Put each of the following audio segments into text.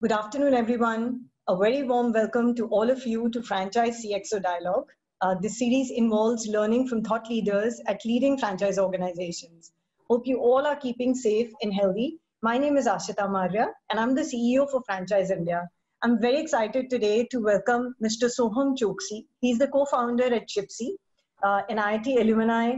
Good afternoon, everyone. A very warm welcome to all of you to Franchise CXO Dialogue. This series involves learning from thought leaders at leading franchise organizations. Hope you all are keeping safe and healthy. My name is Ashita Marya, and I'm the CEO for Franchise India. I'm very excited today to welcome Mr. Soham Chokski. He's the co-founder at Shipsy, an IIT alumni,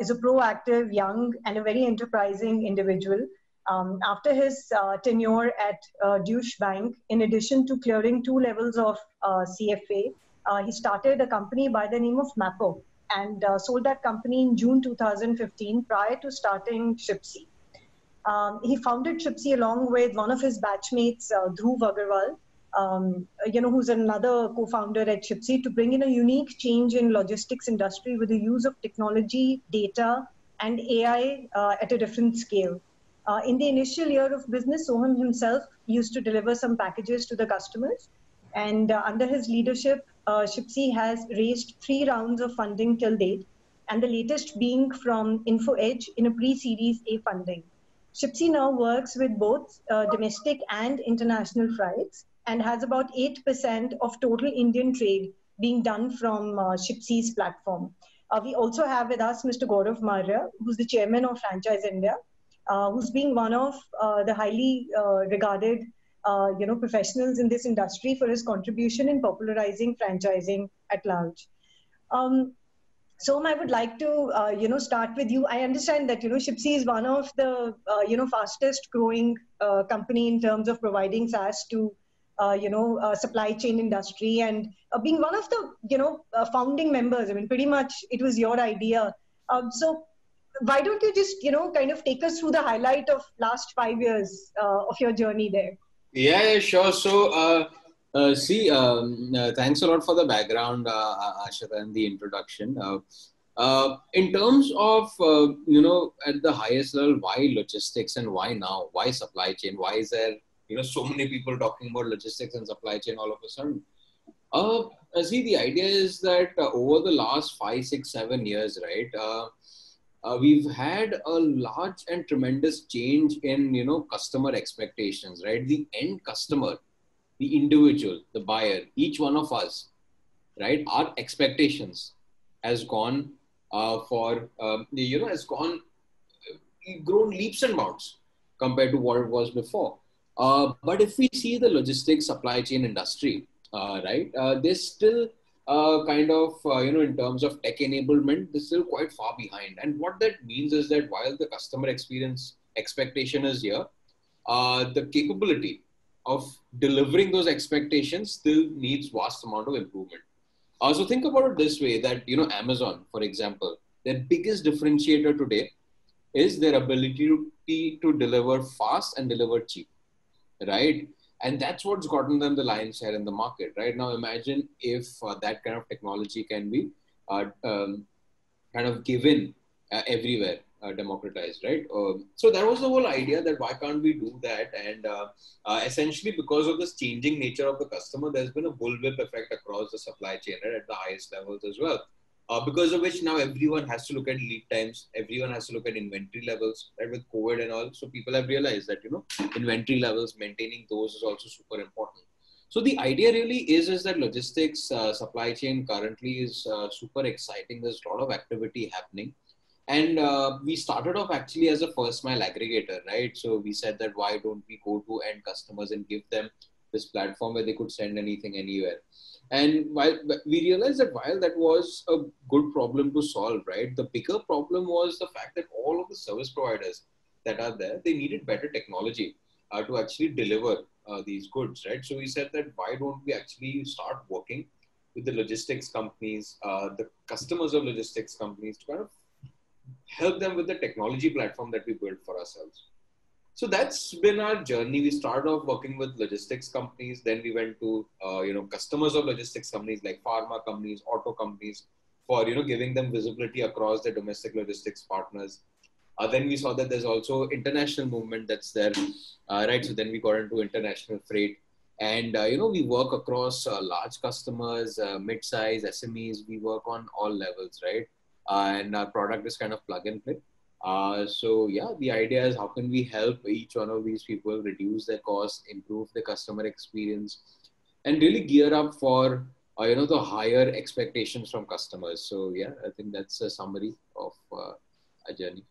is a proactive, young, and a very enterprising individual. After his tenure at Deutsche Bank, in addition to clearing 2 levels of CFA, he started a company by the name of Mapo and sold that company in June 2015 prior to starting Shipsy. He founded Shipsy along with one of his batchmates, Dhruv Agarwal, who's another co-founder at Shipsy, to bring in a unique change in logistics industry with the use of technology, data, and AI at a different scale. In the initial year of business, Soham himself used to deliver some packages to the customers. And under his leadership, Shipsy has raised 3 rounds of funding till date, and the latest being from InfoEdge in a pre-Series A funding. Shipsy now works with both domestic and international freights and has about 8% of total Indian trade being done from Shipsy's platform. We also have with us Mr. Gaurav Marya, who's the chairman of Franchise India, who's being one of the highly regarded professionals in this industry for his contribution in popularizing franchising at large. Soham, I would like to start with you. I understand that Shipsy is one of the fastest growing company in terms of providing SaaS to supply chain industry, and being one of the founding members. I mean, pretty much it was your idea. So why don't you just, kind of take us through the highlight of last 5 years of your journey there? Yeah, sure. So, thanks a lot for the background, Ashita, and the introduction. In terms of, at the highest level, why logistics and why now? Why supply chain? Why is there, so many people talking about logistics and supply chain all of a sudden? The idea is that over the last 5, 6, 7 years, right, we've had a large and tremendous change in, customer expectations, right? The end customer, the individual, the buyer, each one of us, right? Our expectations has gone grown leaps and bounds compared to what it was before. But if we see the logistics supply chain industry, right? There's still in terms of tech enablement, they're still quite far behind. And what that means is that while the customer experience expectation is here, the capability of delivering those expectations still needs vast amount of improvement. So think about it this way, that, Amazon, for example, their biggest differentiator today is their ability to deliver fast and deliver cheap, right? And that's what's gotten them the lion's share in the market right now. Imagine if that kind of technology can be given everywhere, democratized, right? So that was the whole idea, that why can't we do that? And essentially, because of this changing nature of the customer, there's been a bullwhip effect across the supply chain, right, at the highest levels as well. Because of which now everyone has to look at lead times, everyone has to look at inventory levels, right, with COVID and all. So people have realized that, inventory levels, maintaining those is also super important. So the idea really is that logistics supply chain currently is super exciting. There's a lot of activity happening. And we started off actually as a first mile aggregator, right? So we said that why don't we go to end customers and give them this platform where they could send anything anywhere. And while we realized that while that was a good problem to solve, right, the bigger problem was the fact that all of the service providers that are there, they needed better technology to actually deliver these goods, right? So we said that why don't we actually start working with the logistics companies, the customers of logistics companies, to kind of help them with the technology platform that we built for ourselves. So that's been our journey. We started off working with logistics companies. Then we went to, customers of logistics companies like pharma companies, auto companies for, giving them visibility across their domestic logistics partners. Then we saw that there's also international movement that's there, right? So then we got into international freight and, we work across large customers, mid-size, SMEs. We work on all levels, right? And our product is kind of plug and play. So yeah, the idea is how can we help each one of these people reduce their costs, improve the customer experience, and really gear up for the higher expectations from customers. So yeah, I think that's a summary of a journey.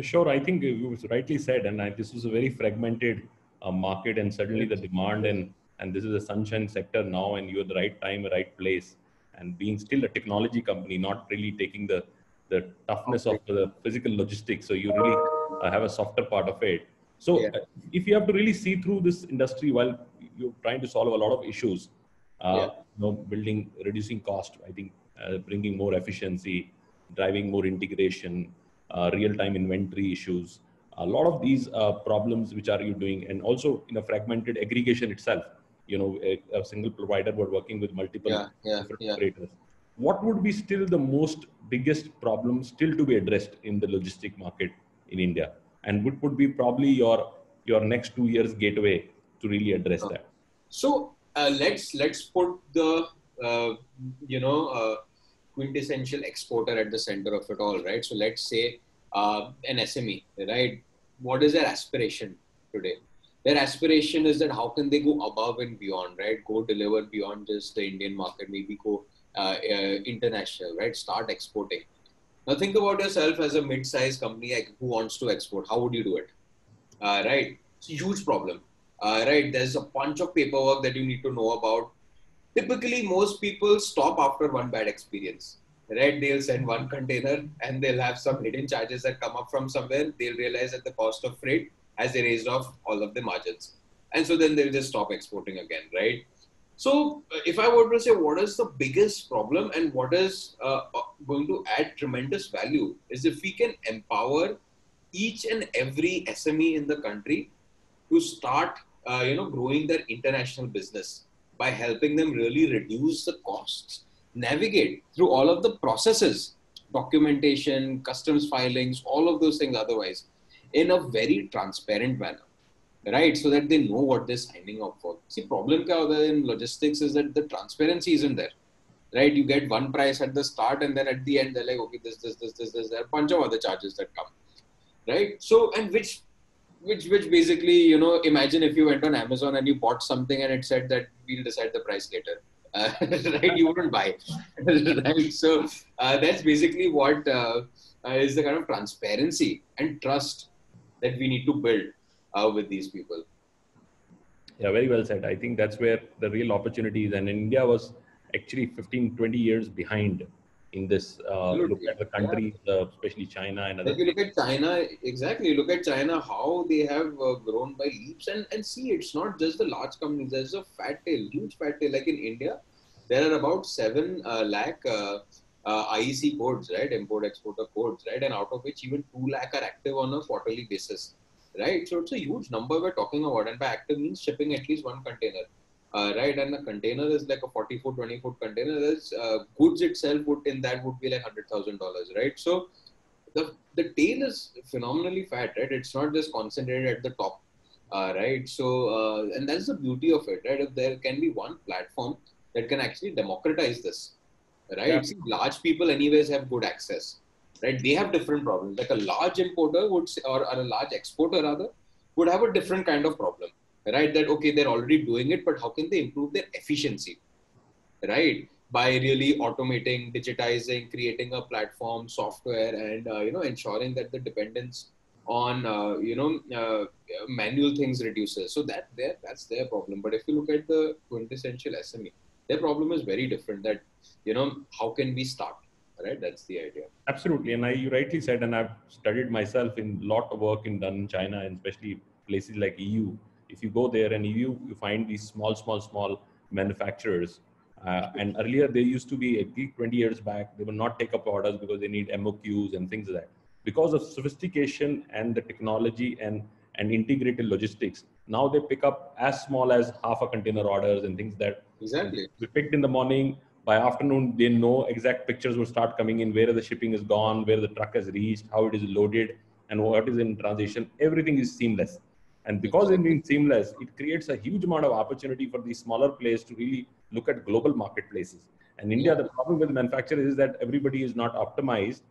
Sure, I think it was rightly said, and this was a very fragmented market, and certainly the demand, and this is a sunshine sector now, and you're at the right time, right place, and being still a technology company, not really taking the toughness of the physical logistics. So you really have a softer part of it. So yeah, if you have to really see through this industry while you're trying to solve a lot of issues, building, reducing cost, I think bringing more efficiency, driving more integration, real-time inventory issues, a lot of these problems which are you doing, and also in a fragmented aggregation itself, a single provider but working with multiple operators. What would be still the most biggest problem still to be addressed in the logistic market in India, and what would be probably your next 2 years gateway to really address that? So let's put the quintessential exporter at the center of it all, right? So let's say an SME, right? What is their aspiration today? Their aspiration is that how can they go above and beyond, right? Go deliver beyond just the Indian market, maybe go international, right? Start exporting. Now think about yourself as a mid-sized company, like, who wants to export? How would you do it? Right? It's a huge problem, right? There's a bunch of paperwork that you need to know about. Typically, most people stop after one bad experience, right? They'll send one container and they'll have some hidden charges that come up from somewhere. They'll realize that the cost of freight has erased off all of the margins. And so then they'll just stop exporting again, right? So if I were to say what is the biggest problem and what is going to add tremendous value is if we can empower each and every SME in the country to start, growing their international business by helping them really reduce the costs, navigate through all of the processes, documentation, customs filings, all of those things otherwise in a very transparent manner. Right, so that they know what they're signing up for. See, problem in logistics is that the transparency isn't there, right? You get one price at the start, and then at the end they're like, okay, this. There are a bunch of other charges that come, right? So, and which basically, imagine if you went on Amazon and you bought something and it said that we'll decide the price later, right? You wouldn't buy, right? So that's basically what is the kind of transparency and trust that we need to build with these people. Yeah, very well said. I think that's where the real opportunity is, and India was actually 15-20 years behind in this. Look at the countries, especially China and other. If you look at China, exactly. Look at China, how they have grown by leaps, and see, it's not just the large companies. There's a fat tail, huge fat tail. Like in India, there are about 7 lakh IEC codes, right? Import-Exporter codes, right? And out of which even 2 lakh are active on a quarterly basis. Right, so it's a huge number we're talking about, and by active means shipping at least one container, right? And a container is like a 40-foot, 20-foot container. There's goods itself would be like $100,000, right? So the tail is phenomenally fat, right? It's not just concentrated at the top, right? So and that's the beauty of it, right? If there can be one platform that can actually democratize this, right? Yeah. See, large people anyways have good access. Right, they have different problems. Like a large importer would say, or a large exporter rather, would have a different kind of problem, right? That, okay, they're already doing it, but how can they improve their efficiency, right? By really automating, digitizing, creating a platform, software, and, ensuring that the dependence on, manual things reduces. So that's their problem. But if you look at the quintessential SME, their problem is very different, that, how can we start? Right, that's the idea. Absolutely, and you rightly said, and I've studied myself in a lot of work done in China, and especially places like EU. If you go there and EU, you find these small manufacturers. And earlier, they used to be, at least 20 years back, they would not take up orders because they need MOQs and things like that. Because of sophistication and the technology and integrated logistics, now they pick up as small as half a container orders and things that we picked in the morning. By afternoon, they know exact pictures will start coming in, where the shipping is gone, where the truck has reached, how it is loaded, and what is in transition. Everything is seamless. And because it being seamless, it creates a huge amount of opportunity for these smaller players to really look at global marketplaces. And India, the problem with manufacturers is that everybody is not optimized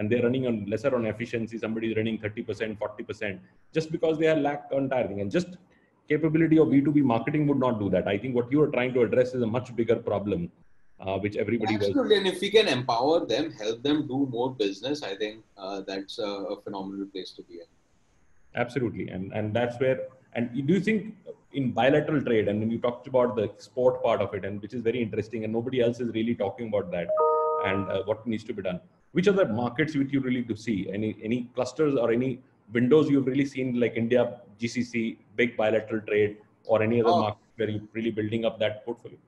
and they're running on lesser on efficiency. Somebody is running 30%, 40%, just because they are lack on targeting, and just capability of B2B marketing would not do that. I think what you are trying to address is a much bigger problem, which everybody does. Absolutely, and if we can empower them, help them do more business, I think that's a phenomenal place to be in. Absolutely, and that's where. And do you think in bilateral trade, and when you talked about the export part of it, and which is very interesting, and nobody else is really talking about that, and what needs to be done? Which other markets would you really to see? Any clusters or any windows you've really seen, like India, GCC, big bilateral trade, or any other market where you're really building up that portfolio?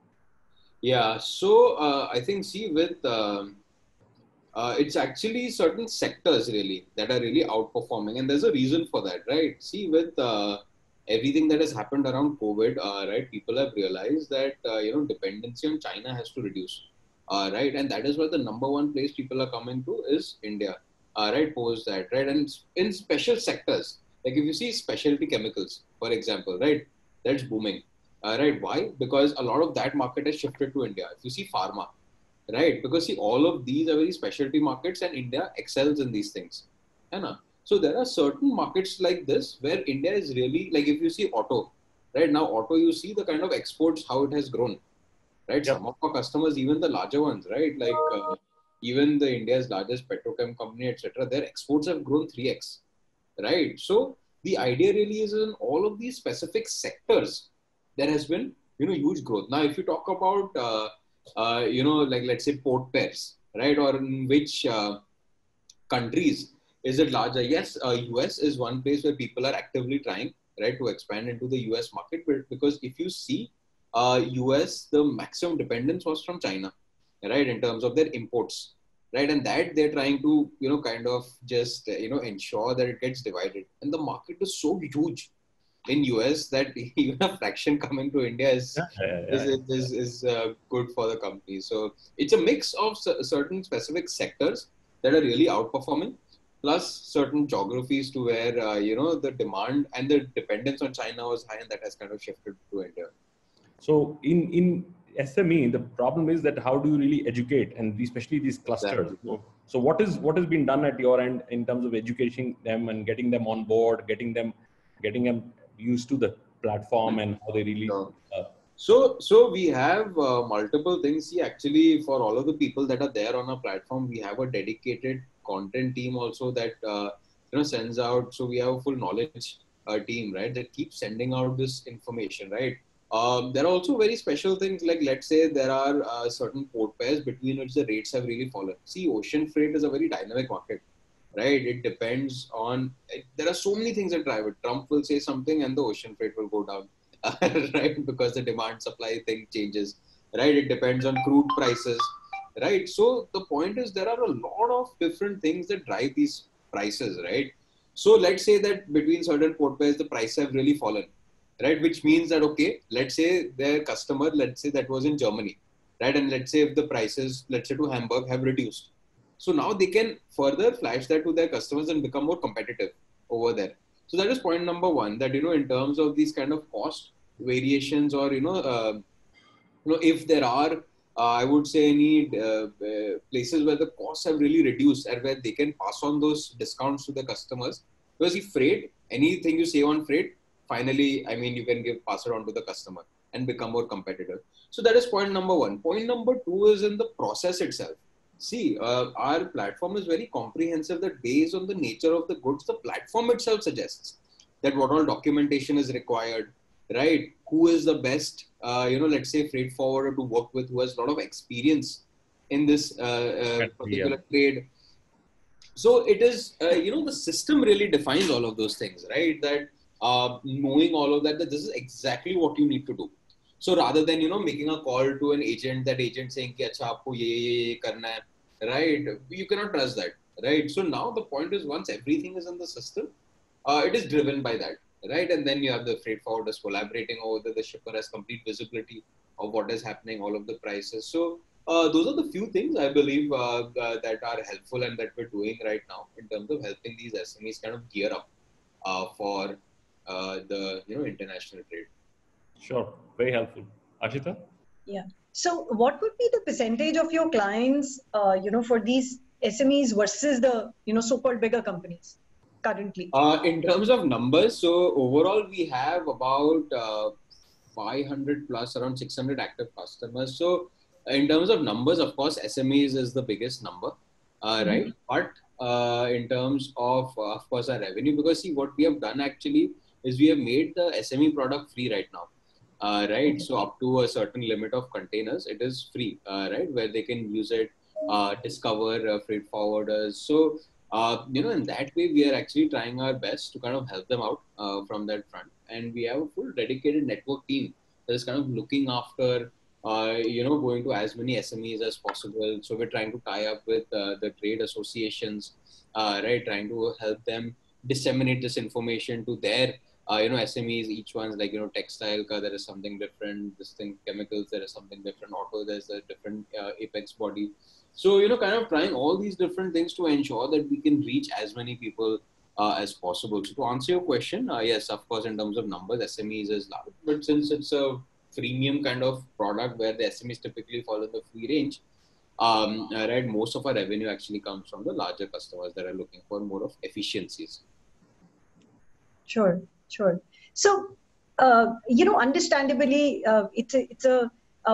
Yeah, so I think it's actually certain sectors really that are really outperforming, and there's a reason for that, right? See, with everything that has happened around COVID, right? People have realized that dependency on China has to reduce, right? And that is where the number one place people are coming to is India, right? Post that, right? And in special sectors, like if you see specialty chemicals, for example, right? That's booming, right? Why? Because a lot of that market has shifted to India. If you see pharma, right? Because see, all of these are very specialty markets, and India excels in these things, right? So there are certain markets like this where India is really, like if you see auto, right now auto, you see the kind of exports, how it has grown, right? Yep. Some of our customers, even the larger ones, right? Like even the India's largest petrochem company, etc. Their exports have grown 3x, right? So the idea really is in all of these specific sectors, there has been, huge growth. Now, if you talk about, like let's say port pairs, right? Or in which countries, is it larger? Yes, US is one place where people are actively trying, right, to expand into the US market, because if you see US, the maximum dependence was from China, right, in terms of their imports, right, and that they're trying to, kind of just, ensure that it gets divided. And the market is so huge in US that even a fraction coming to India is good for the company. So it's a mix of certain specific sectors that are really outperforming, plus certain geographies to where, the demand and the dependence on China was high, and that has kind of shifted to India. So in SME, the problem is that how do you really educate, and especially these clusters? Exactly. So what has been done at your end in terms of educating them and getting them on board, getting them used to the platform and how they really... So we have multiple things. See, actually, for all of the people that are there on our platform, we have a dedicated content team also that sends out. So we have a full knowledge team, right, that keeps sending out this information, right? There are also very special things, like let's say there are certain port pairs between which the rates have really fallen. See, ocean freight is a very dynamic market, right? It depends on, there are so many things that drive it. Trump will say something and the ocean freight will go down, right? Because the demand supply thing changes, right? It depends on crude prices. Right. So the point is, there are a lot of different things that drive these prices, right? So let's say that between certain port pairs, the price have really fallen, right? Which means that, okay, let's say their customer, let's say that was in Germany, right? And let's say if the prices, let's say to Hamburg, have reduced. So now they can further flash that to their customers and become more competitive over there. So that is point number one, that, in terms of these kind of cost variations, or, if there are, I would say any places where the costs have really reduced and where they can pass on those discounts to the customers. Because if freight, anything you save on freight, finally, you can pass it on to the customer and become more competitive. So that is point number one. Point number two is in the process itself. See, our platform is very comprehensive, that based on the nature of the goods, the platform itself suggests that what all documentation is required, right? Who is the best, let's say freight forwarder to work with, who has a lot of experience in this particular trade. So it is, the system really defines all of those things, right? That knowing all of that, that this is exactly what you need to do. So rather than, making a call to an agent, that agent saying, ki, acha, aapko ye karna hai, right? You cannot trust that, right? So now the point is, once everything is in the system, it is driven by that. Right, and then you have the freight forwarders collaborating, or the shipper has complete visibility of what is happening, all of the prices. So those are the few things I believe that are helpful and that we're doing right now in terms of helping these SMEs kind of gear up for the international trade. Sure, very helpful, Ashita. Yeah. So, what would be the percentage of your clients for these SMEs versus the so-called bigger companies currently? In terms of numbers, so overall we have about 500 plus, around 600 active customers. So in terms of numbers, of course, SMEs is the biggest number, right? But in terms of course, our revenue, because see, what we have done actually is we have made the SME product free right now, right? So up to a certain limit of containers, it is free, right? Where they can use it, discover freight forwarders. So, in that way, we are actually trying our best to kind of help them out from that front. And we have a full dedicated network team that is kind of looking after, going to as many SMEs as possible. So we're trying to tie up with the trade associations, right? Trying to help them disseminate this information to their, SMEs, each one's like, textile, there is something different, this thing, chemicals, there is something different, auto, there's a different apex body. So, kind of trying all these different things to ensure that we can reach as many people as possible. So to answer your question, yes, of course, in terms of numbers, SMEs is large, but since it's a freemium kind of product where the SMEs typically follow the free range, right, most of our revenue actually comes from the larger customers that are looking for more of efficiencies. Sure, sure. So, understandably, it's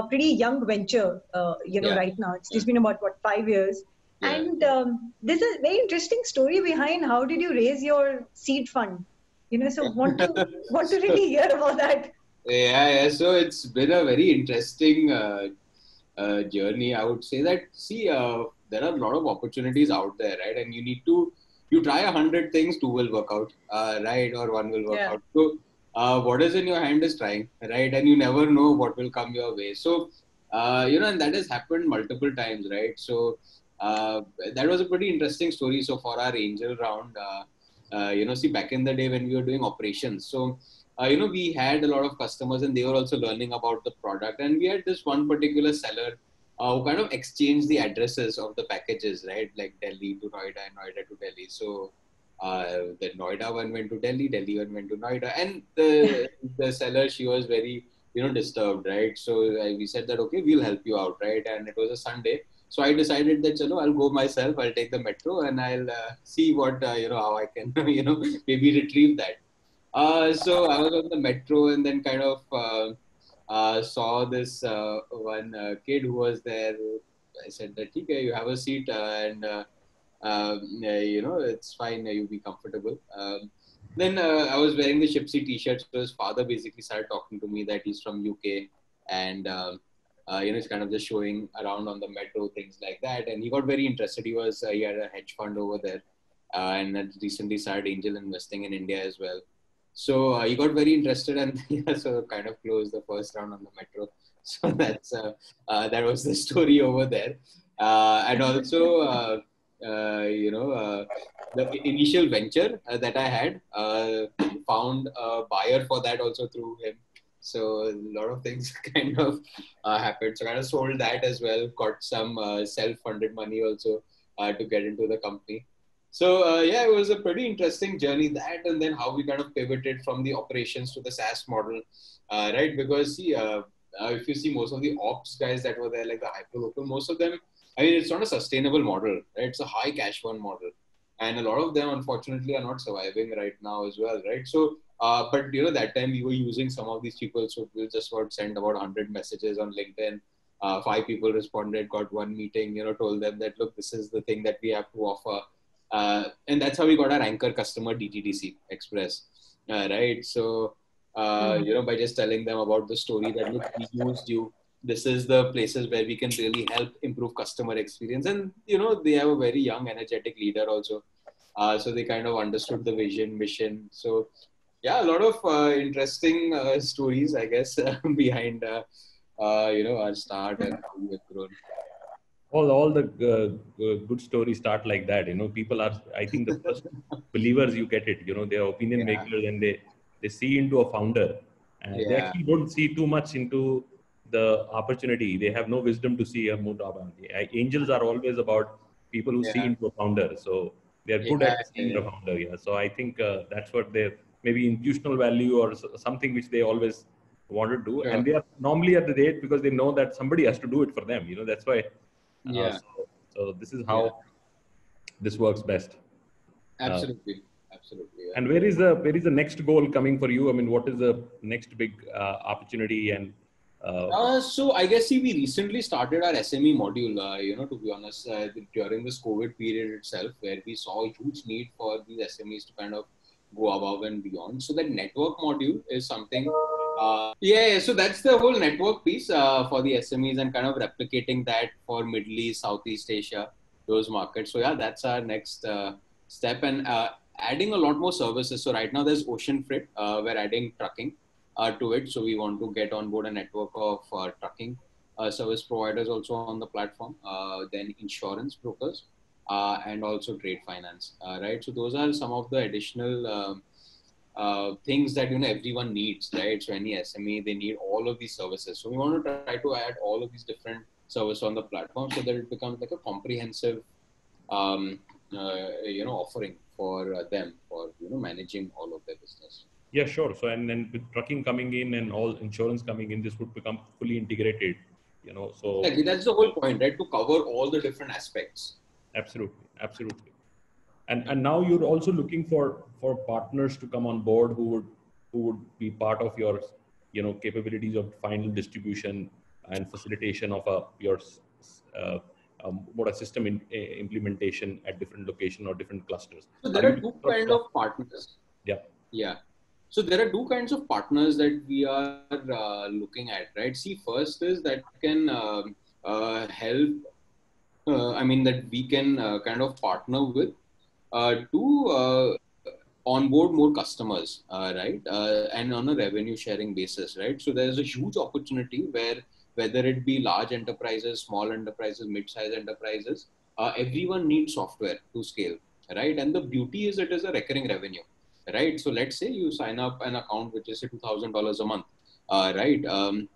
a pretty young venture, right now. It's just been about, what, 5 years. Yeah. And there's a very interesting story behind how did you raise your seed fund? So want to really hear about that. Yeah. So it's been a very interesting journey. I would say that, see, there are a lot of opportunities out there, right? And you need to, you try 100 things, 2 will work out, right? Or 1 will work out. So what is in your hand is trying, right? And you never know what will come your way. So, and that has happened multiple times, right? So that was a pretty interesting story. So for our angel round, see, back in the day when we were doing operations, so, we had a lot of customers and they were also learning about the product. And we had this one particular seller who kind of exchanged the addresses of the packages, right? Like Delhi to Noida and Noida to Delhi. So the Noida one went to Delhi, Delhi one went to Noida. And the seller, she was very, disturbed, right? So we said that, okay, we'll help you out, right? And it was a Sunday. So I decided that, chalo, I'll go myself, I'll take the metro and I'll see what, how I can, maybe retrieve that. So I was on the metro and then kind of saw this one kid who was there. I said that, okay, you have a seat and, it's fine, you'll be comfortable. Then I was wearing the Shipsy t-shirt. So his father basically started talking to me that he's from UK and, it's kind of just showing around on the metro, things like that. And he got very interested. He was, he had a hedge fund over there and recently started angel investing in India as well. So he got very interested and so kind of closed the first round on the metro. So that's, that was the story over there. And also, the initial venture that I had found a buyer for that also through him. So a lot of things kind of happened. So kind of sold that as well, got some self-funded money also to get into the company. So yeah, it was a pretty interesting journey that, and then how we kind of pivoted from the operations to the SaaS model, right? Because see, if you see most of the ops guys that were there, like the hyperlocal, most of them, I mean, it's not a sustainable model, right? It's a high cash burn model. And a lot of them, unfortunately, are not surviving right now as well, right? So, but that time we were using some of these people. So we just got sent about 100 messages on LinkedIn. 5 people responded, got 1 meeting, told them that, look, this is the thing that we have to offer. And that's how we got our anchor customer, DTDC Express, right? So, by just telling them about the story that, look, we used you. This is the places where we can really help improve customer experience. And, they have a very young, energetic leader also. So they kind of understood the vision, mission. So, yeah, a lot of interesting stories, I guess, behind, our start and how we've grown. All the good stories start like that, people are, I think the first believers you get it, they're opinion makers and they see into a founder and they actually don't see too much into the opportunity. They have no wisdom to see a move opportunity. Angels are always about people who see into a founder. So they're good at seeing the founder. Yeah. So I think that's what they maybe institutional value or something which they always wanted to do. Sure. And they are normally at the date because they know that somebody has to do it for them. That's why. Yeah. So this is how this works best. Absolutely. Absolutely. Yeah. And where is the next goal coming for you? I mean, what is the next big opportunity? And so I guess we recently started our SME module, to be honest, during this COVID period itself, where we saw a huge need for these SMEs to kind of go above and beyond. So that network module is something, so that's the whole network piece for the SMEs and kind of replicating that for Middle East, Southeast Asia, those markets. So yeah, that's our next step. And adding a lot more services. So right now there's ocean freight, we're adding trucking to it. So we want to get on board a network of trucking service providers also on the platform, then insurance brokers, and also trade finance, right? So those are some of the additional things that, everyone needs, right? So any SME, they need all of these services. So we want to try to add all of these different services on the platform so that it becomes like a comprehensive, offering for them for, managing all of their business. Yeah, sure. So, and then with trucking coming in and all insurance coming in, this would become fully integrated, so. Exactly. That's the whole point, right? To cover all the different aspects. Absolutely. Absolutely. And now you're also looking for partners to come on board who would be part of your, capabilities of final distribution and facilitation of your system implementation at different location or different clusters. So there are two kinds of partners. Yeah. Yeah. So there are two kinds of partners that we are looking at, right? See, first is that can help. That we can kind of partner with to onboard more customers, right? And on a revenue sharing basis, right? So there's a huge opportunity where whether it be large enterprises, small enterprises, mid-sized enterprises, everyone needs software to scale, right? And the beauty is it is a recurring revenue, right? So let's say you sign up an account, which is $2,000 a month, right?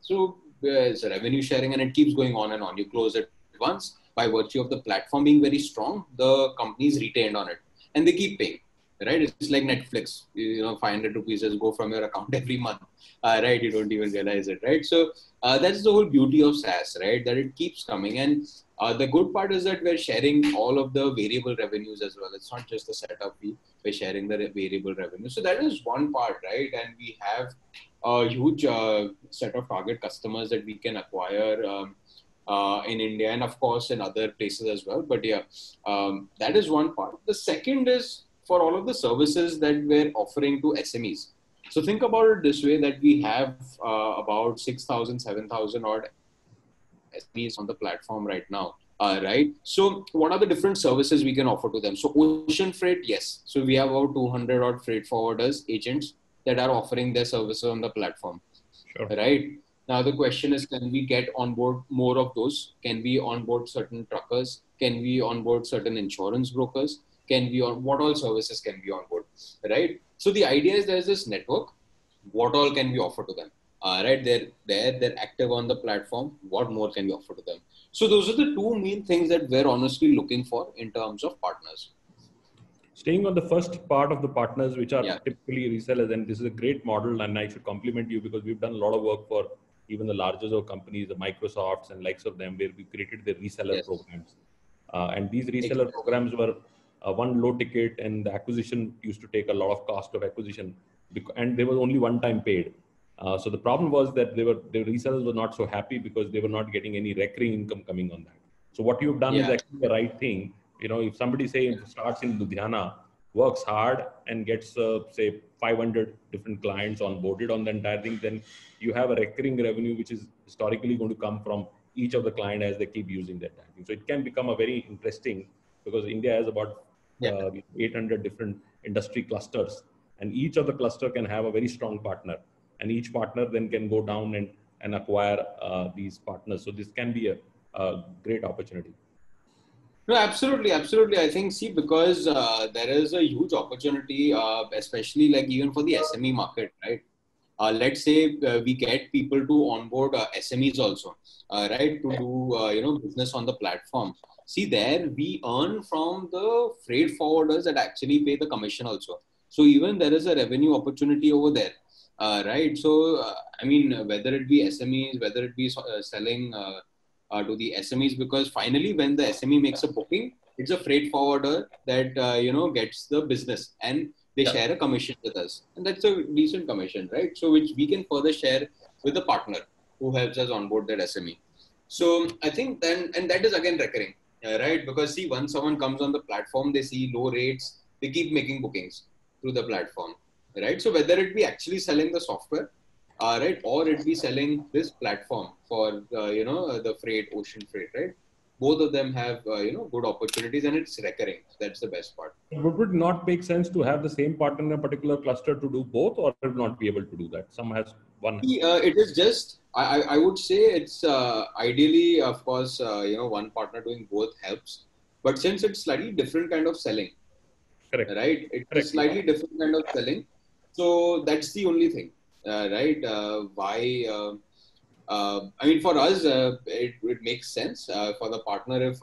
So it's a revenue sharing and it keeps going on and on. You close it once. By virtue of the platform being very strong, the companies retained on it and they keep paying, right? It's like Netflix, 500 rupees just go from your account every month, right? You don't even realize it, right? So that's the whole beauty of SaaS, right? That it keeps coming. And the good part is that we're sharing all of the variable revenues as well. It's not just the setup fee, we're sharing the variable revenue. So that is one part, right? And we have a huge set of target customers that we can acquire in India and of course in other places as well. But yeah, that is one part. The second is for all of the services that we're offering to SMEs. So think about it this way, that we have about 6,000, 7,000 odd SMEs on the platform right now, right? So what are the different services we can offer to them? So ocean freight, yes. So we have about 200 odd freight forwarders, agents that are offering their services on the platform, sure. Right? Now, the question is, can we get on board more of those? Can we onboard certain truckers? Can we onboard certain insurance brokers? What all services can we onboard, right? So the idea is there's this network. What all can we offer to them? Right, they're active on the platform. What more can we offer to them? So those are the two main things that we're honestly looking for in terms of partners. Staying on the first part of the partners, which are typically resellers, and this is a great model, and I should compliment you because we've done a lot of work for even the largest of companies, the Microsofts and likes of them, where we created the reseller programs. And these reseller programs were one low ticket, and the acquisition used to take a lot of cost of acquisition, and they were only one time paid. So the problem was that the resellers were not so happy because they were not getting any recurring income coming on that. So what you've done is actually the right thing. If somebody starts in Ludhiana, works hard and gets 500 different clients onboarded on the entire thing, then you have a recurring revenue, which is historically going to come from each of the client as they keep using that thing. So it can become a very interesting, because India has about 800 different industry clusters, and each of the cluster can have a very strong partner, and each partner then can go down and acquire these partners. So this can be a great opportunity. No, absolutely. Absolutely. I think, because there is a huge opportunity, especially even for the SME market, right? Let's say we get people to onboard SMEs also, right? To do, business on the platform. See, there we earn from the freight forwarders that actually pay the commission also. So even there is a revenue opportunity over there, right? So, whether it be SMEs, whether it be selling to the SMEs, because finally when the SME makes a booking, It's a freight forwarder that, gets the business, and they share a commission with us. And that's a decent commission, right? So which we can further share with the partner who helps us onboard that SME. So I think then, and that is again recurring, right? Because see, once someone comes on the platform, they see low rates, they keep making bookings through the platform, right? So whether it be actually selling the software, right, or it be selling this platform for, the freight, ocean freight, right? Both of them have, good opportunities, and it's recurring. So that's the best part. Would it not make sense to have the same partner in a particular cluster to do both, or would not be able to do that? Some has one. It is just, I would say it's ideally, of course, one partner doing both helps. But since it's slightly different kind of selling, correct, right? It's correct. Slightly different kind of selling. So that's the only thing, right? Why... I mean, for us, it makes sense. For the partner, if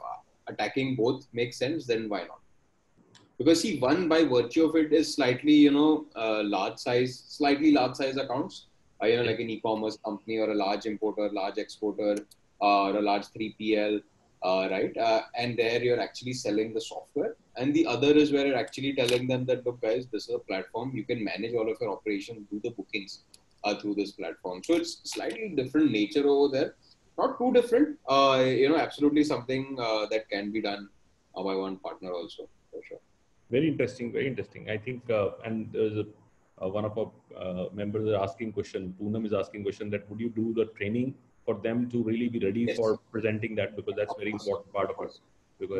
attacking both makes sense, then why not? Because see, one by virtue of it is slightly, slightly large size accounts, like an e-commerce company or a large importer, large exporter, or a large 3PL, right? And there you're actually selling the software. And the other is where you're actually telling them that, look, guys, this is a platform. You can manage all of your operations, do the bookings through this platform. So it's slightly different nature over there. Not too different, absolutely something that can be done by one partner also, for sure. Very interesting, very interesting. I think, and there's one of our members is asking question, Poonam is asking question that would you do the training for them to really be ready for presenting that, because that's very important part of us.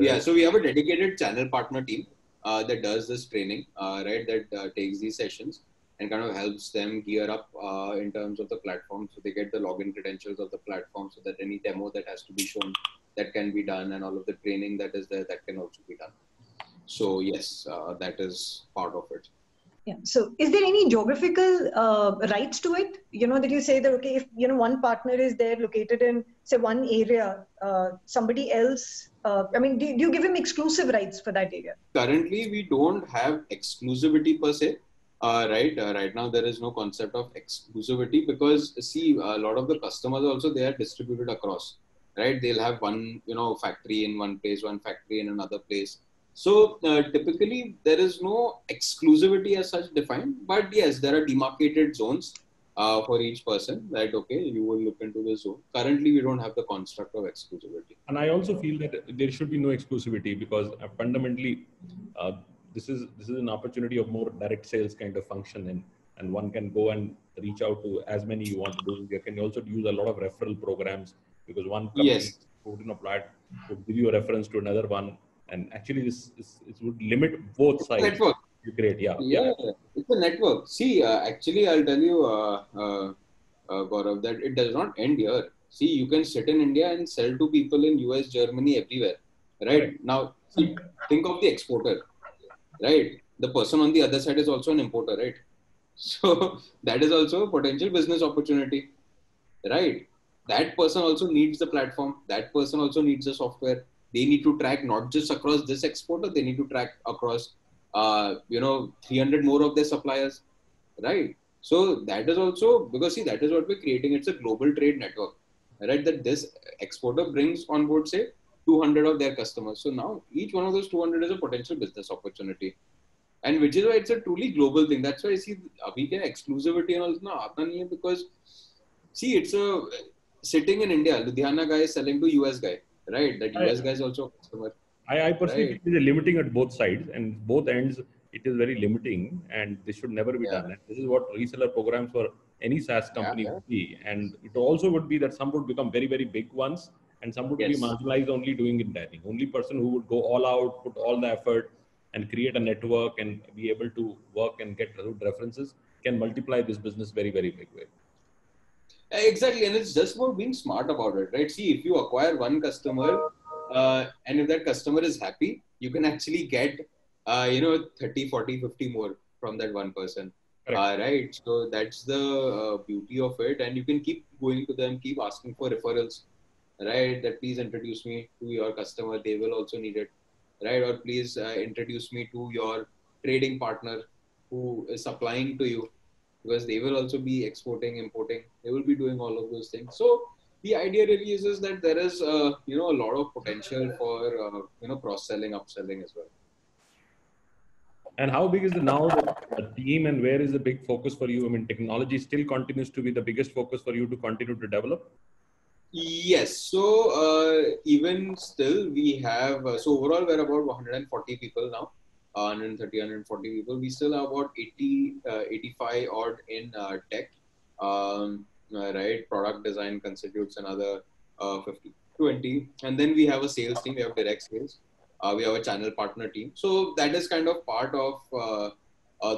Yeah, so we have a dedicated channel partner team that does this training, right, that takes these sessions and kind of helps them gear up in terms of the platform. So they get the login credentials of the platform so that any demo that has to be shown, that can be done, and all of the training that is there, that can also be done. So yes, that is part of it. Yeah. So is there any geographical rights to it? That you say that, okay, if, one partner is there located in, say, one area, somebody else, do you give him exclusive rights for that area? Currently, we don't have exclusivity per se. Right now there is no concept of exclusivity, because see, a lot of the customers also, they are distributed across, right? They'll have one, factory in one place, one factory in another place. So typically there is no exclusivity as such defined, but yes, there are demarcated zones for each person that, okay, you will look into this zone. Currently, we don't have the construct of exclusivity. And I also feel that there should be no exclusivity, because fundamentally, this is an opportunity of more direct sales kind of function, and one can go and reach out to as many you want to do. You can also use a lot of referral programs, because one company would apply, would give you a reference to another one, and actually it would limit both sides. Network. You create, yeah. It's a network. See, actually, I'll tell you, Gaurav, that it does not end here. See, you can sit in India and sell to people in US, Germany, everywhere. Right? Now, see, think of the exporter. Right. The person on the other side is also an importer, right? So that is also a potential business opportunity, right? That person also needs the platform. That person also needs the software. They need to track not just across this exporter, they need to track across, 300 more of their suppliers, right? So that is also, because see, that is what we're creating. It's a global trade network, right? That this exporter brings on board, say, 200 of their customers. So now each one of those 200 is a potential business opportunity, and which is why it's a truly global thing. That's why I see exclusivity and all na, because see, it's a sitting in India, Ludhiana guy is selling to US guy, right? That US guy is also a customer. I personally think it is limiting at both sides and both ends. It is very limiting, and this should never be done. And this is what reseller programs for any SaaS company would be. And it also would be that some would become very, very big ones, and some would be marginalized, only doing it that thing. Only person who would go all out, put all the effort and create a network and be able to work and get references can multiply this business very, very big way. Exactly. And it's just about being smart about it, right? See, if you acquire one customer and if that customer is happy, you can actually get, 30, 40, 50 more from that one person. Right. So that's the beauty of it. And you can keep going to them, keep asking for referrals. Right, that please introduce me to your customer, they will also need it, right? Or please introduce me to your trading partner who is supplying to you, because they will also be exporting, importing, they will be doing all of those things. So the idea really is that there is a lot of potential for cross selling, upselling as well. And how big is the team, and where is the big focus for you? I mean, technology still continues to be the biggest focus for you to continue to develop. Yes. So even still we have, so overall we're about 140 people now, 130, 140 people. We still have about 80, 85 odd in tech, right? Product design constitutes another 50, 20. And then we have a sales team, we have direct sales. We have a channel partner team. So that is kind of part of,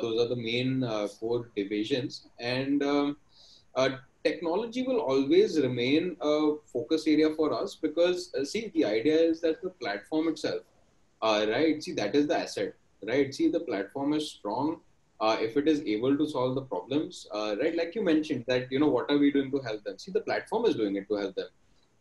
those are the main core divisions. And technology will always remain a focus area for us because, see, the idea is that the platform itself, right? See, that is the asset, right? See, the platform is strong if it is able to solve the problems, right? Like you mentioned that, what are we doing to help them? See, the platform is doing it to help them.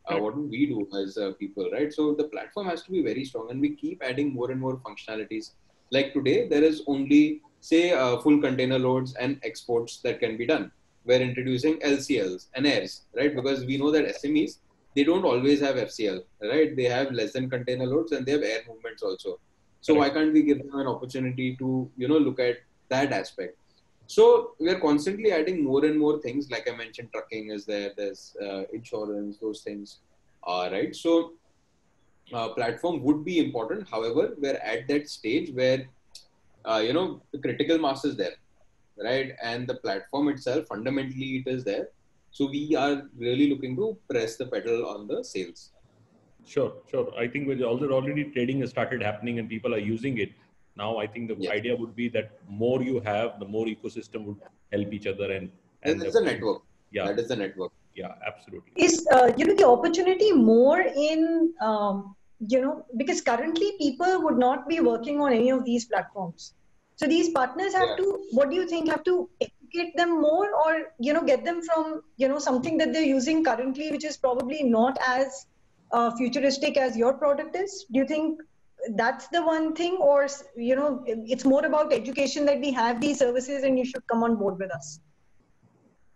What do we do as people, right? So the platform has to be very strong, and we keep adding more and more functionalities. Like today, there is only, say, full container loads and exports that can be done. We're introducing LCLs and airs, right? Because we know that SMEs, they don't always have FCL, right? They have less than container loads and they have air movements also. So why can't we give them an opportunity to, look at that aspect? So we are constantly adding more and more things. Like I mentioned, trucking is there, there's insurance, those things, right? So platform would be important. However, we're at that stage where, the critical mass is there, right? And the platform itself, fundamentally, it is there. So we are really looking to press the pedal on the sales. Sure, sure. I think with all the already trading has started happening and people are using it. Now, I think the idea would be that more you have, the more ecosystem would help each other. And that's the network. Yeah. That is the network. Yeah, absolutely. Is, the opportunity more in, because currently people would not be working on any of these platforms. So these partners have to, what do you think, have to educate them more or, get them from, something that they're using currently, which is probably not as futuristic as your product is? Do you think that's the one thing, or it's more about education that we have these services and you should come on board with us?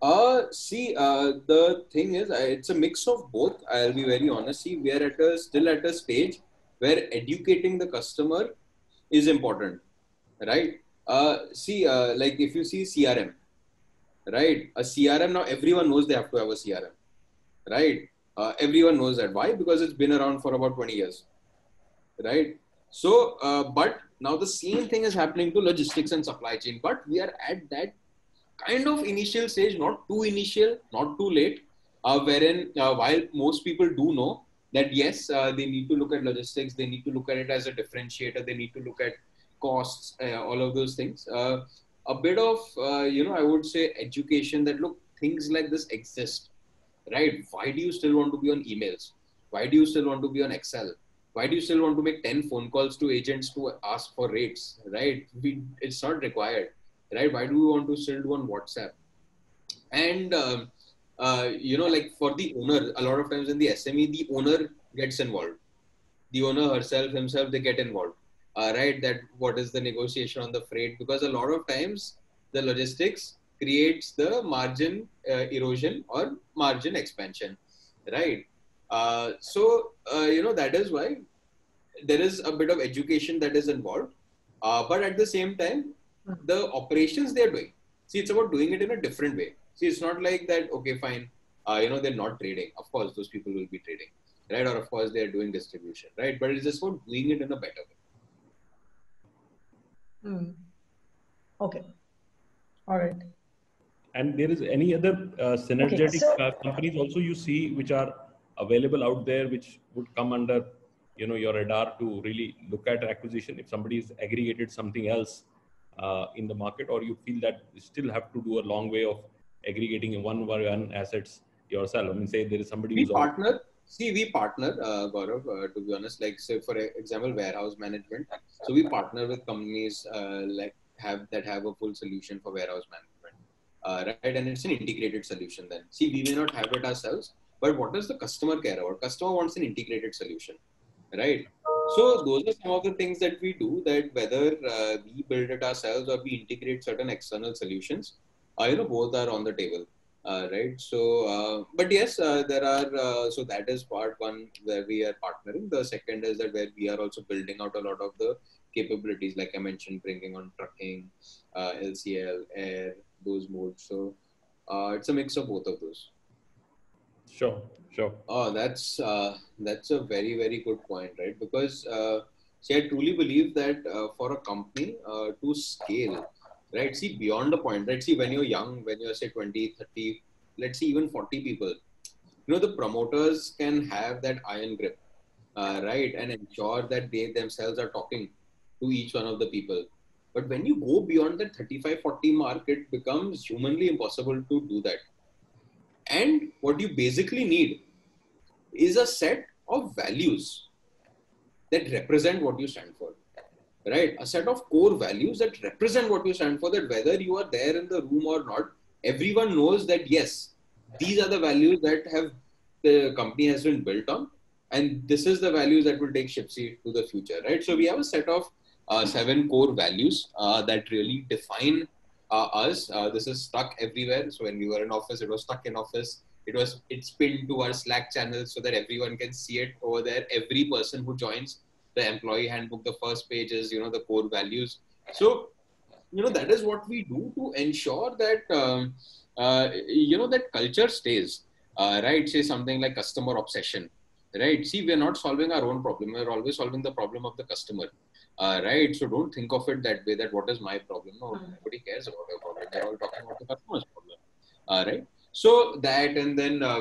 The thing is, it's a mix of both. I'll be very honest. See, we are still at a stage where educating the customer is important, right? Like if you see CRM, right? A CRM, now everyone knows they have to have a CRM, right? Everyone knows that. Why? Because it's been around for about 20 years. Right. So, but now the same thing is happening to logistics and supply chain, but we are at that kind of initial stage, not too initial, not too late, wherein while most people do know that, yes, they need to look at logistics, they need to look at it as a differentiator, they need to look at costs, all of those things. A bit of, I would say education that, look, things like this exist, right? Why do you still want to be on emails? Why do you still want to be on Excel? Why do you still want to make 10 phone calls to agents to ask for rates, right? It's not required, right? Why do we want to still do on WhatsApp? And, like for the owner, a lot of times in the SME, the owner gets involved. The owner herself, himself, they get involved, right? That what is the negotiation on the freight? Because a lot of times the logistics creates the margin erosion or margin expansion, right? That is why there is a bit of education that is involved, but at the same time, the operations they're doing, see, it's about doing it in a different way. See, it's not like that, okay, fine, they're not trading. Of course, those people will be trading, right? Or of course they're doing distribution, right? But it's just about doing it in a better way. Okay. All right. And there is any other synergetic companies also you see, which are available out there, which would come under, your radar to really look at acquisition if somebody's aggregated something else in the market, or you feel that you still have to do a long way of aggregating one by one assets yourself? I mean, say there is somebody who's partner. We partner, Gaurav, to be honest, like say for example, warehouse management. So we partner with companies that have a full solution for warehouse management, right? And it's an integrated solution then. See, we may not have it ourselves, but what does the customer care about? Customer wants an integrated solution, right? So those are some of the things that we do, that whether we build it ourselves or we integrate certain external solutions, both are on the table. right? So, but yes, there are, so that is part one where we are partnering. The second is that where we are also building out a lot of the capabilities, like I mentioned, bringing on trucking, LCL, air, those modes. So it's a mix of both of those. Sure, sure. Oh, that's a very, very good point, right? Because see, I truly believe that for a company to scale, right? See, beyond the point, right? See, when you're young, when you're say 20, 30, let's say even 40 people, you know, the promoters can have that iron grip, right? And ensure that they themselves are talking to each one of the people. But when you go beyond that 35, 40 mark, it becomes humanly impossible to do that. And what you basically need is a set of values that represent what you stand for, right? A set of core values that represent what you stand for, that whether you are there in the room or not, everyone knows that, yes, these are the values that have the company has been built on. And this is the values that will take Shipsy to the future, right? So we have a set of 7 core values that really define us. This is stuck everywhere. So when we were in office, it was stuck in office. It's pinned to our Slack channel so that everyone can see it over there. Every person who joins the employee handbook, the first page is, you know, the core values. So, you know, that is what we do to ensure that, you know, that culture stays, right? Say something like customer obsession, right? See, we're not solving our own problem. We're always solving the problem of the customer. Right, so don't think of it that way, that what is my problem. No, nobody cares about your problem. They're all talking about the customer's problem. Right, so that, and then you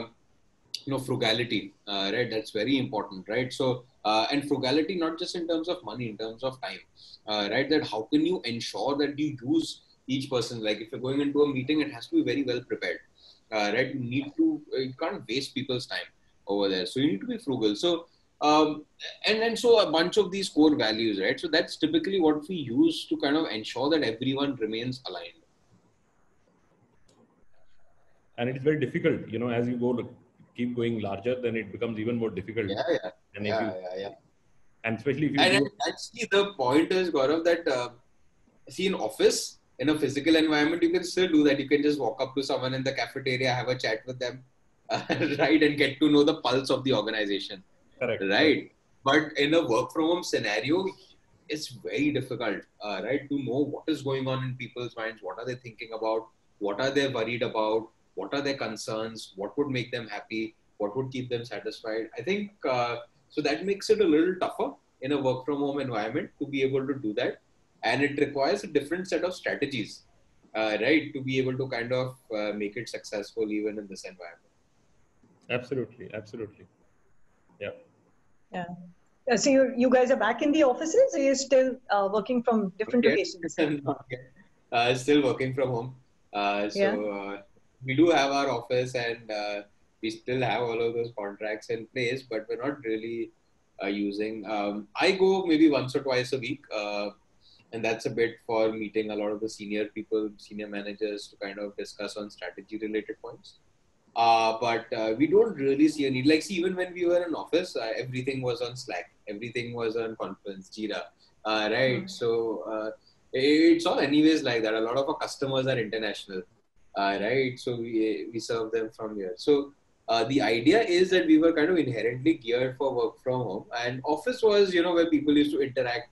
know, frugality, right? That's very important, right? So and frugality not just in terms of money, in terms of time, right? That how can you ensure that you use each person? Like if you're going into a meeting, it has to be very well prepared, right? You need to, you can't waste people's time over there. So you need to be frugal. So. And then so a bunch of these core values, right? So that's typically what we use to kind of ensure that everyone remains aligned. And it's very difficult, you know, as you go, keep going larger, then it becomes even more difficult. Yeah, yeah. And, and especially if you that's the point is, Gaurav, that see, in office, in a physical environment, you can still do that. You can just walk up to someone in the cafeteria, have a chat with them, right? And get to know the pulse of the organization. Correct. Right. But in a work from home scenario, it's very difficult, right? To know what is going on in people's minds. What are they thinking about? What are they worried about? What are their concerns? What would make them happy? What would keep them satisfied? I think, so that makes it a little tougher in a work from home environment to be able to do that. And it requires a different set of strategies, right? To be able to kind of make it successful even in this environment. Absolutely. Absolutely. Yeah. Yeah. So you guys are back in the offices, or you're still working from different locations? Still working from home. So we do have our office, and we still have all of those contracts in place, but we're not really using. I go maybe once or twice a week, and that's a bit for meeting a lot of the senior people, senior managers, to kind of discuss on strategy related points. But we don't really see a need. Like, see, even when we were in office, everything was on Slack. Everything was on conference, Jira, right? Mm-hmm. So it's all anyways like that. A lot of our customers are international, right? So we serve them from here. So the idea is that we were kind of inherently geared for work from home. And office was, you know, where people used to interact,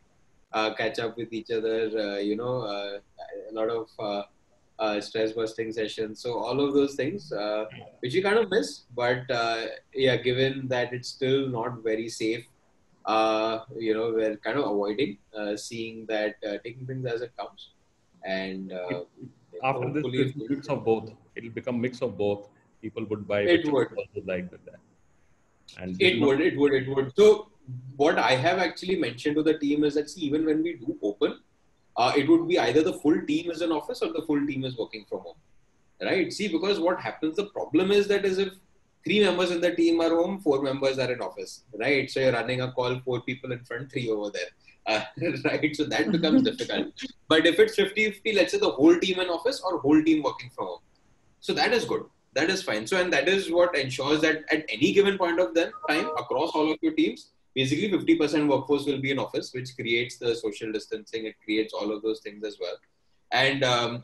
catch up with each other, you know, a lot of... stress busting sessions. So all of those things, which you kind of miss, but yeah, given that it's still not very safe, you know, we're kind of avoiding seeing that, taking things as it comes. And after this, it's a mix of both. It'll become mix of both. People would buy it, would like that. And it would. So what I have actually mentioned to the team is that, see, even when we do open, it would be either the full team is in office or the full team is working from home, right? See, because what happens, the problem is that is if 3 members in the team are home, 4 members are in office, right? So you're running a call, 4 people in front, 3 over there, right? So that becomes difficult. But if it's 50-50, let's say the whole team in office or whole team working from home. So that is good. That is fine. So, and that is what ensures that at any given point of time across all of your teams, basically 50% workforce will be in office, which creates the social distancing. It creates all of those things as well. And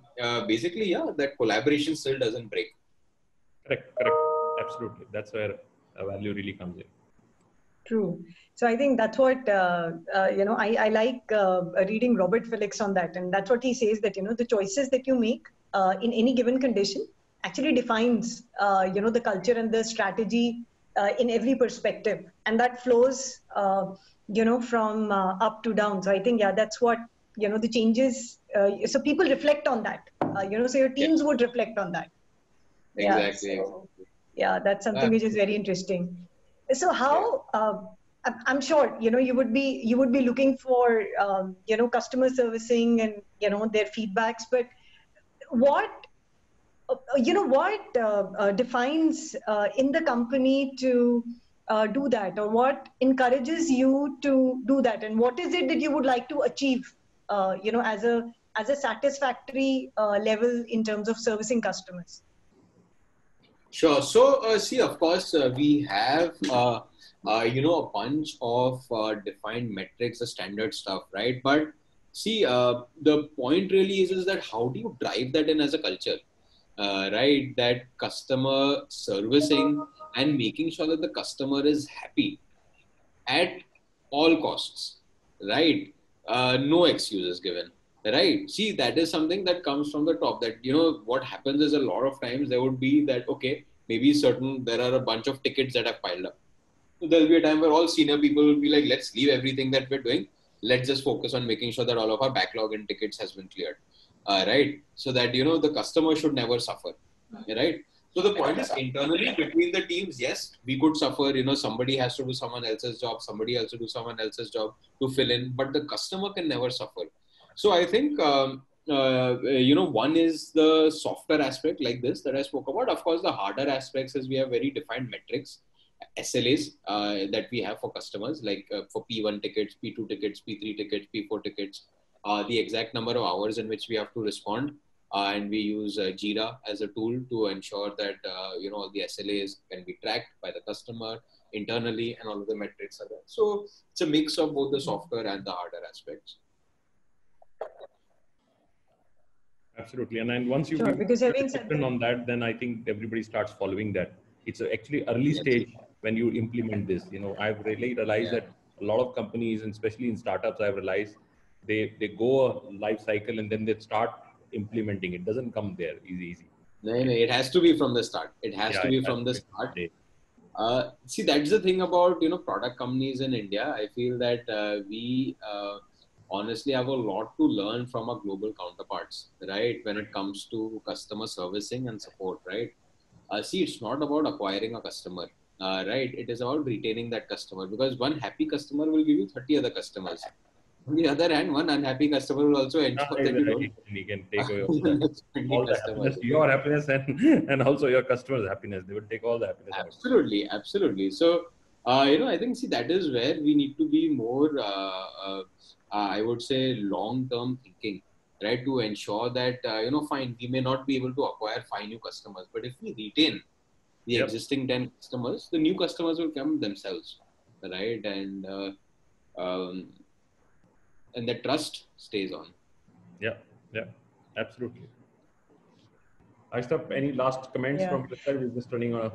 basically, yeah, that collaboration still doesn't break. Correct. Absolutely. That's where value really comes in. True. So I think that's what, I like reading Robert Felix on that. And that's what he says, that, the choices that you make in any given condition actually defines, the culture and the strategy in every perspective. And that flows, from up to down. So I think, yeah, that's what, the changes. So people reflect on that, so your teams would reflect on that. Exactly. Yeah, so, yeah, that's something which is very interesting. So how, I'm sure, you would be looking for, customer servicing and, their feedbacks, but what, defines in the company to do that, or what encourages you to do that? And what is it that you would like to achieve, as a satisfactory level in terms of servicing customers? Sure. So, see, of course, we have, a bunch of defined metrics, the standard stuff, right? But see, the point really is that how do you drive that in as a culture, right? That customer servicing and making sure that the customer is happy at all costs, right? No excuses given. Right. See, that is something that comes from the top, that, what happens is a lot of times there would be that, okay, maybe there are a bunch of tickets that have piled up. So there'll be a time where all senior people will be like, let's leave everything that we're doing. Let's just focus on making sure that all of our backlog and tickets has been cleared. Right. So that, the customer should never suffer. Right. So the point is internally between the teams, yes, we could suffer, somebody has to do someone else's job, somebody else to do someone else's job to fill in, but the customer can never suffer. So I think, one is the softer aspect like this that I spoke about. Of course, the harder aspects is we have very defined metrics, SLAs that we have for customers, like for P1 tickets, P2 tickets, P3 tickets, P4 tickets, the exact number of hours in which we have to respond. And we use Jira as a tool to ensure that, all the SLAs can be tracked by the customer internally and all of the metrics are there. So it's a mix of both the softer and the harder aspects. Absolutely. And then once you get on that, then I think everybody starts following that. It's actually early stage when you implement this. I've really realized that a lot of companies, and especially in startups, I've realized they go a life cycle and then they start implementing. It doesn't come there easy. No, it has to be from the start. It has to be from the start. See, that's the thing about, product companies in India. I feel that we... honestly, I have a lot to learn from our global counterparts, right? When it comes to customer servicing and support, right? See, it's not about acquiring a customer, right? It is about retaining that customer, because one happy customer will give you 30 other customers. On the other hand, one unhappy customer will also ensure that you can take away all the happiness, your happiness and also your customer's happiness. They will take all the happiness. Absolutely, absolutely. So, I think, see, that is where we need to be more... I would say long-term thinking, right? To ensure that, fine, we may not be able to acquire 5 new customers, but if we retain the existing 10 customers, the new customers will come themselves, right? And the trust stays on. Yeah, absolutely. Ashita, any last comments from your side? We're just running on a...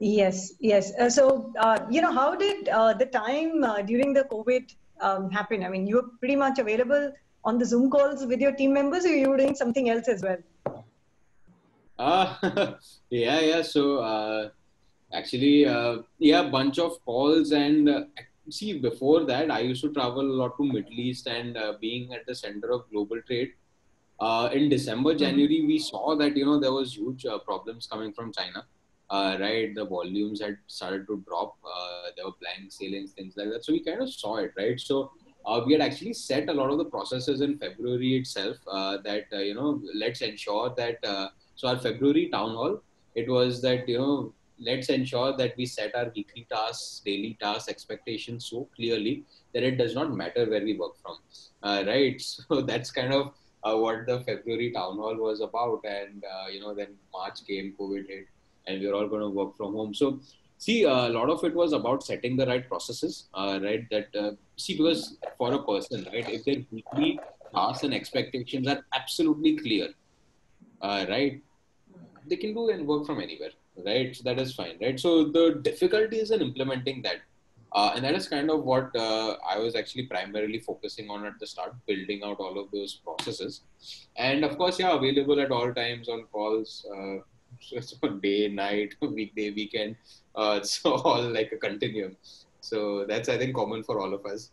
Yes. How did the time during the COVID happen? I mean, you were pretty much available on the Zoom calls with your team members, or you were doing something else as well? Yeah. So actually, bunch of calls. And see, before that, I used to travel a lot to Middle East, and being at the center of global trade, in December, January, we saw that, there was huge problems coming from China. Right, the volumes had started to drop. There were blank sailings, things like that. So we kind of saw it, right? So we had actually set a lot of the processes in February itself that, let's ensure that, so our February town hall, it was that, let's ensure that we set our weekly tasks, daily tasks, expectations so clearly that it does not matter where we work from, right? So that's kind of what the February town hall was about. And, then March came, COVID hit. And we're all going to work from home. So, see, a lot of it was about setting the right processes, right? That, because for a person, right, if their weekly tasks and expectations are absolutely clear, right, they can do and work from anywhere, right? So that is fine, right? So the difficulty is in implementing that. And that is kind of what I was actually primarily focusing on at the start, building out all of those processes. And of course, yeah, available at all times on calls, so day, night, weekday, weekend. It's all like a continuum. So that's, I think, common for all of us.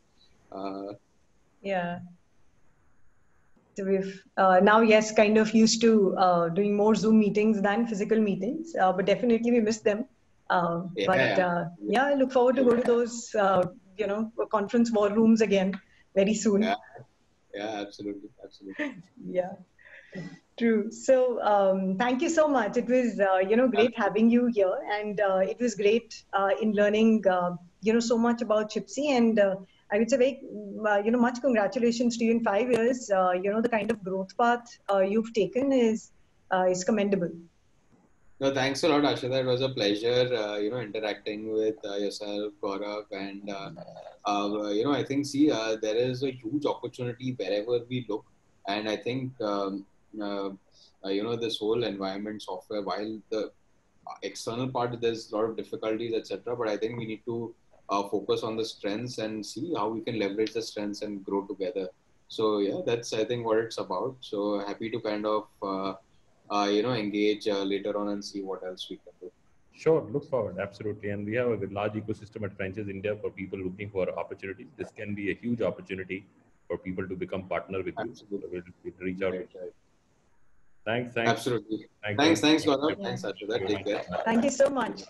Yeah. We've now, yes, kind of used to doing more Zoom meetings than physical meetings, but definitely we miss them. Yeah, but yeah, I look forward to go to those, you know, conference war rooms again very soon. Yeah, yeah, absolutely, absolutely. Yeah, true. So thank you so much. It was, you know, great having you here, and it was great in learning, you know, so much about Shipsy, and I would say, very, you know, much congratulations to you. In 5 years, you know, the kind of growth path you've taken is commendable. No, thanks a lot, Ashita. It was a pleasure, you know, interacting with yourself, Gaurav, and, you know, I think, see, there is a huge opportunity wherever we look. And I think, you know, this whole environment software, while the external part, there's a lot of difficulties, etc. But I think we need to focus on the strengths and see how we can leverage the strengths and grow together. So, yeah, that's, I think, what it's about. So happy to kind of... you know, engage later on and see what else we can do. Sure, look forward, absolutely. And we have a large ecosystem at Franchise India for people looking for opportunities. This can be a huge opportunity for people to become partner with absolutely. You. So we'll reach out. Right, right. Thanks, thanks. Absolutely. Thanks, thanks, Gaurav. Thanks, Ashita. Take care. Thank you so much.